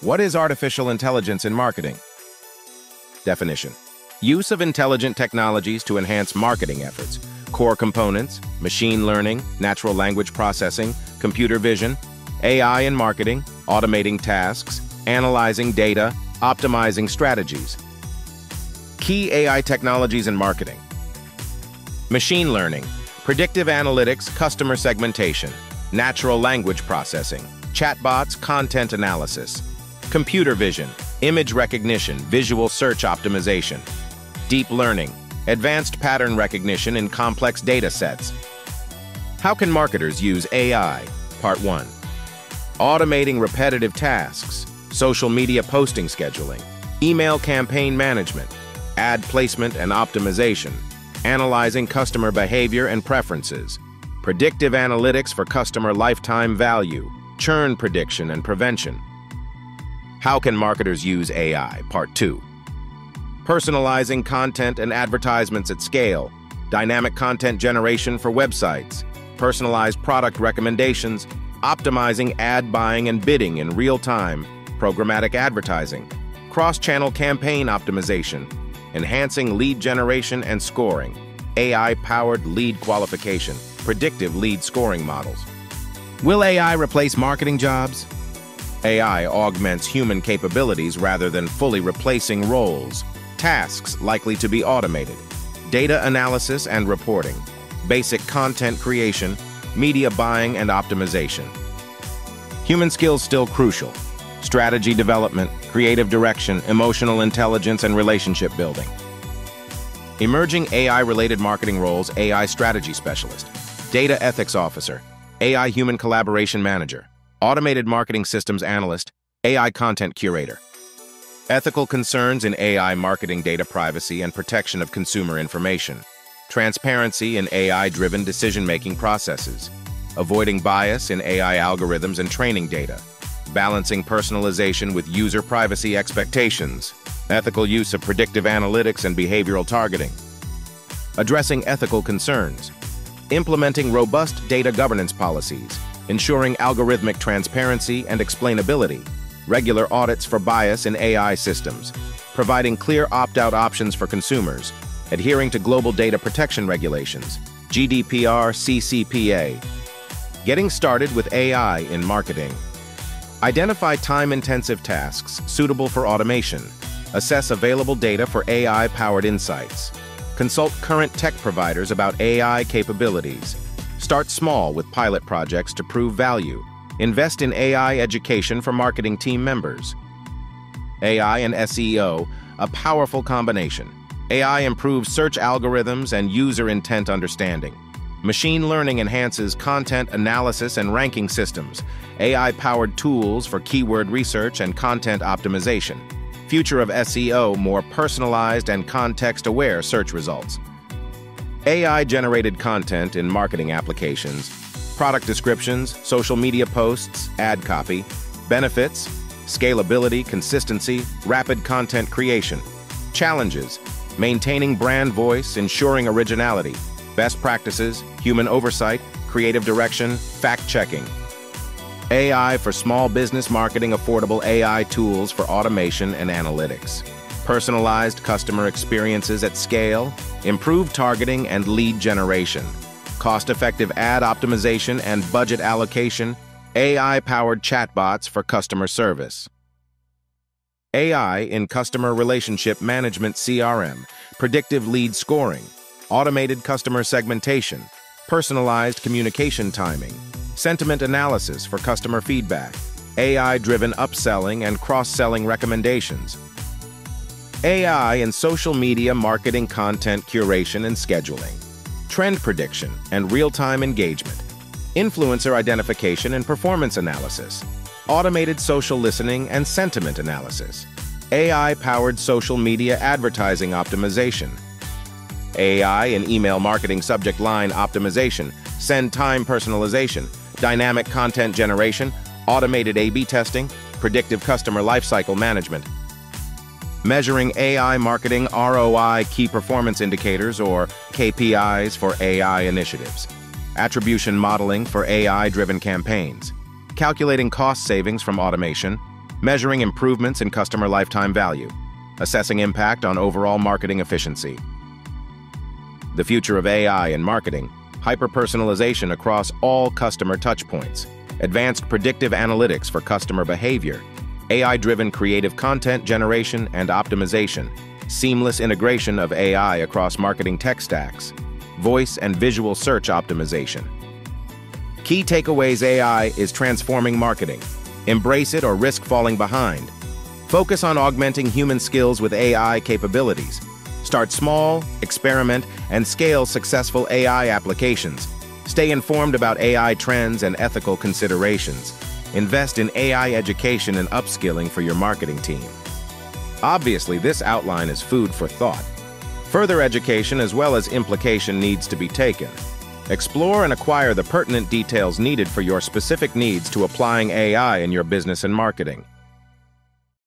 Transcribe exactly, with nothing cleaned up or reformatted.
What is artificial intelligence in marketing? Definition: use of intelligent technologies to enhance marketing efforts. Core components: machine learning, natural language processing, computer vision, A I in marketing, automating tasks, analyzing data, optimizing strategies. Key A I technologies in marketing: machine learning, predictive analytics, customer segmentation, natural language processing, chatbots, content analysis, computer vision, image recognition, visual search optimization, deep learning, advanced pattern recognition in complex data sets. How can marketers use A I? Part one. Automating repetitive tasks, social media posting scheduling, email campaign management, ad placement and optimization, analyzing customer behavior and preferences, predictive analytics for customer lifetime value, churn prediction and prevention. How can marketers use A I? Part two. Personalizing content and advertisements at scale, dynamic content generation for websites, personalized product recommendations, optimizing ad buying and bidding in real time, programmatic advertising, cross-channel campaign optimization, enhancing lead generation and scoring, A I-powered lead qualification, predictive lead scoring models. Will A I replace marketing jobs? A I augments human capabilities rather than fully replacing roles, tasks likely to be automated, data analysis and reporting, basic content creation, media buying and optimization. Human skills still crucial: strategy development, creative direction, emotional intelligence, and relationship building. Emerging A I-related marketing roles: A I strategy specialist, data ethics officer, A I human collaboration manager, automated marketing systems analyst, A I content curator. Ethical concerns in A I marketing: data privacy and protection of consumer information, transparency in A I-driven decision-making processes, avoiding bias in A I algorithms and training data, balancing personalization with user privacy expectations, ethical use of predictive analytics and behavioral targeting. Addressing ethical concerns: implementing robust data governance policies, ensuring algorithmic transparency and explainability, regular audits for bias in A I systems, providing clear opt-out options for consumers, adhering to global data protection regulations, G D P R, C C P A. Getting started with A I in marketing. Identify time-intensive tasks suitable for automation. Assess available data for A I-powered insights. Consult current tech providers about A I capabilities. Start small with pilot projects to prove value. Invest in A I education for marketing team members. A I and S E O, a powerful combination. A I improves search algorithms and user intent understanding. Machine learning enhances content analysis and ranking systems, A I-powered tools for keyword research and content optimization. Future of S E O: more personalized and context-aware search results. A I-generated content in marketing applications: product descriptions, social media posts, ad copy. Benefits: scalability, consistency, rapid content creation. Challenges: maintaining brand voice, ensuring originality, best practices, human oversight, creative direction, fact-checking. A I for small business marketing: affordable A I tools for automation and analytics, personalized customer experiences at scale, improved targeting and lead generation, cost-effective ad optimization and budget allocation, A I-powered chatbots for customer service. A I in customer relationship management, C R M, predictive lead scoring, automated customer segmentation, personalized communication timing, sentiment analysis for customer feedback, A I-driven upselling and cross-selling recommendations. A I in social media marketing: content curation and scheduling, trend prediction and real-time engagement, influencer identification and performance analysis, automated social listening and sentiment analysis, A I-powered social media advertising optimization. A I in email marketing: subject line optimization, send time personalization, dynamic content generation, automated A B testing, predictive customer lifecycle management. Measuring A I marketing: R O I, key performance indicators or K P Is for A I initiatives, attribution modeling for A I-driven campaigns, calculating cost savings from automation, measuring improvements in customer lifetime value, assessing impact on overall marketing efficiency. The future of A I in marketing, hyper-personalization across all customer touchpoints, advanced predictive analytics for customer behavior, A I-driven creative content generation and optimization, seamless integration of A I across marketing tech stacks, voice and visual search optimization. Key takeaways: A I is transforming marketing. Embrace it or risk falling behind. Focus on augmenting human skills with A I capabilities. Start small, experiment, and scale successful A I applications. Stay informed about A I trends and ethical considerations. Invest in A I education and upskilling for your marketing team. Obviously, this outline is food for thought. Further education as well as implication needs to be taken. Explore and acquire the pertinent details needed for your specific needs to applying A I in your business and marketing.